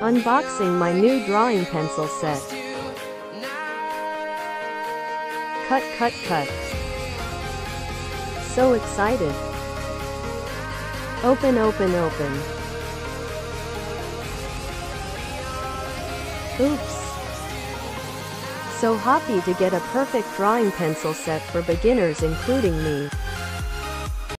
Unboxing my new drawing pencil set. Cut, cut, cut. So excited. Open, open, open. Oops. So happy to get a perfect drawing pencil set for beginners including me.